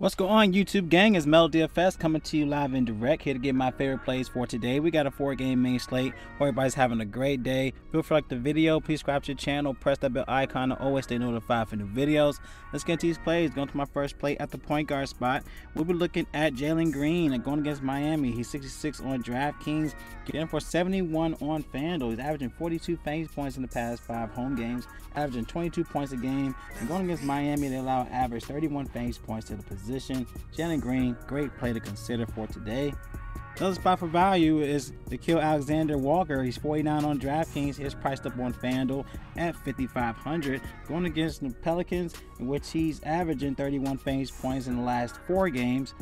What's going on, YouTube gang? It's Mel DFS coming to you live and direct, here to get my favorite plays for today. We got a 4-game main slate. Hope everybody's having a great day. Feel free to like the video. Please subscribe to the channel. Press that bell icon to always stay notified for new videos. Let's get to these plays. Going to my first play at the point guard spot. We'll be looking at Jalen Green and going against Miami. He's 66 on DraftKings, getting for 71 on FanDuel. He's averaging 42 fantasy points in the past 5 home games, averaging 22 points a game. And going against Miami, they allow an average 31 fantasy points to the position. Jalen Green, great play to consider for today. Another spot for value is D'Angelo Alexander Walker. He's 49 on DraftKings. He's priced up on FanDuel at 5,500. Going against the Pelicans, in which he's averaging 31 fantasy points in the last 4 games.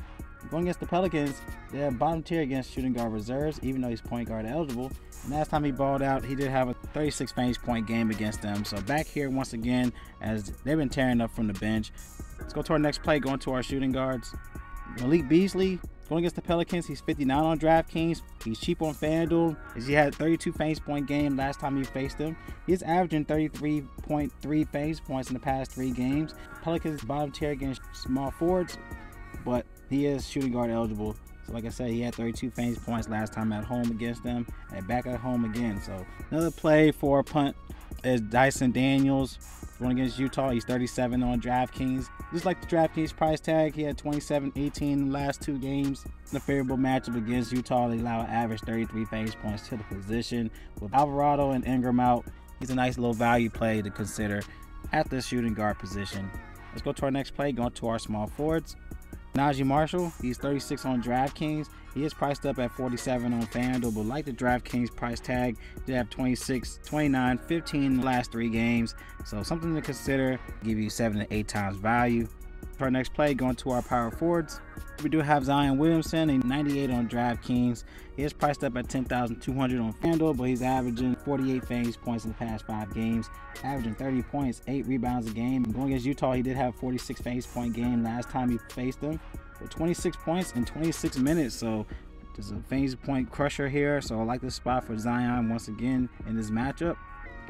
Going against the Pelicans, they're bottom tier against shooting guard reserves, even though he's point guard eligible. And last time he balled out, he did have a 36 fantasy point game against them. So back here once again, as they've been tearing up from the bench. Let's go to our next play, going to our shooting guards. Malik Beasley, going against the Pelicans. He's 59 on DraftKings. He's cheap on FanDuel, as he had a 32 fantasy point game last time he faced them. He's averaging 33.3 fantasy points in the past 3 games. Pelicans bottom tier against small forwards, but he is shooting guard eligible. So like I said, he had 32 fantasy points last time at home against them, and back at home again. So another play for a punt is Dyson Daniels, going against Utah. He's 37 on DraftKings. Just like the DraftKings price tag, he had 27-18 in the last 2 games. In a favorable matchup against Utah, they allow an average 33 fantasy points to the position. With Alvarado and Ingram out, he's a nice little value play to consider at the shooting guard position. Let's go to our next play, going to our small forwards. Naji Marshall, he's 36 on DraftKings. He is priced up at 47 on FanDuel, but like the DraftKings price tag, they have 26, 29, 15 in the last 3 games. So something to consider, give you 7 to 8 times value. For our next play, going to our power forwards. We do have Zion Williamson, a 98 on DraftKings. He is priced up at 10,200 on FanDuel, but he's averaging 48 fantasy points in the past 5 games, averaging 30 points, 8 rebounds a game. And going against Utah, he did have a 46 fantasy point game last time he faced them, with 26 points in 26 minutes. So there's a fantasy point crusher here. So I like this spot for Zion once again in this matchup.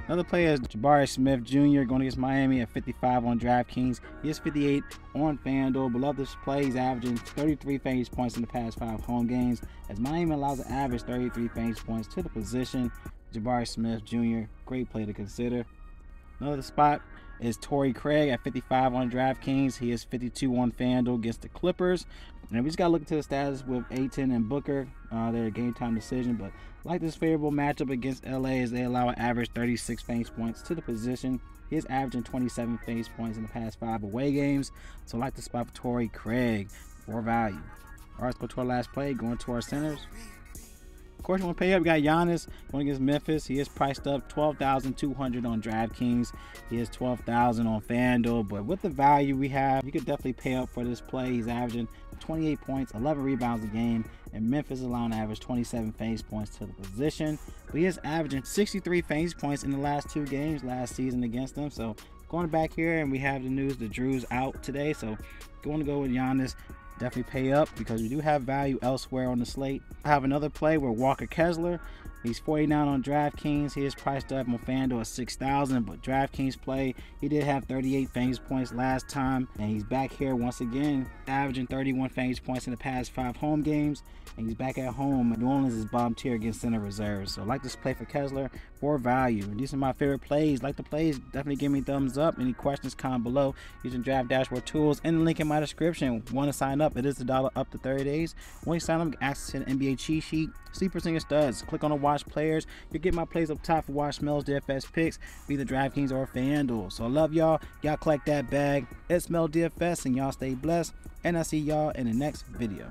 Another player is Jabari Smith Jr. going against Miami at 55 on DraftKings. He is 58 on FanDuel. Below this play, he's averaging 33 fantasy points in the past 5 home games, as Miami allows an average 33 fantasy points to the position. Jabari Smith Jr., great play to consider. Another spot is Torrey Craig at 55 on DraftKings. He is 52 on FanDuel against the Clippers. And we just got to look into the status with Aiton and Booker. Their game time decision, but like this favorable matchup against LA, as they allow an average 36 fantasy points to the position. He is averaging 27 fantasy points in the past 5 away games. So like the spot for Torrey Craig for value. All right, let's go to our last play, going to our centers. Of course, you want to pay up. We got Giannis going against Memphis. He is priced up 12,200 on DraftKings. He is 12,000 on FanDuel, but with the value we have, you could definitely pay up for this play. He's averaging 28 points, 11 rebounds a game, and Memphis allowing an average 27 fantasy points to the position. But he is averaging 63 fantasy points in the last 2 games last season against them. So going back here, and we have the news that Drew's out today. So going to go with Giannis. Definitely pay up because we do have value elsewhere on the slate. I have another play where Walker Kessler, he's 49 on DraftKings. He is priced up on FanDuel at 6,000, but DraftKings play, he did have 38 fantasy points last time, and he's back here once again, averaging 31 fantasy points in the past 5 home games, and he's back at home. New Orleans is bottom tier against center reserves, so like this play for Kessler for value. These are my favorite plays. Like the plays, definitely give me thumbs up. Any questions, comment below using Draft Dashboard Tools and the link in my description. Want to sign up? It is $1 up to 30 days. When you sign up, access to the NBA cheat sheet, sleepers and your studs. Click on the watch players. You'll get my plays up top for watch Mel's DFS picks, be the DraftKings or FanDuel. So I love y'all. Y'all collect that bag. It's Mel DFS, and y'all stay blessed. And I see y'all in the next video.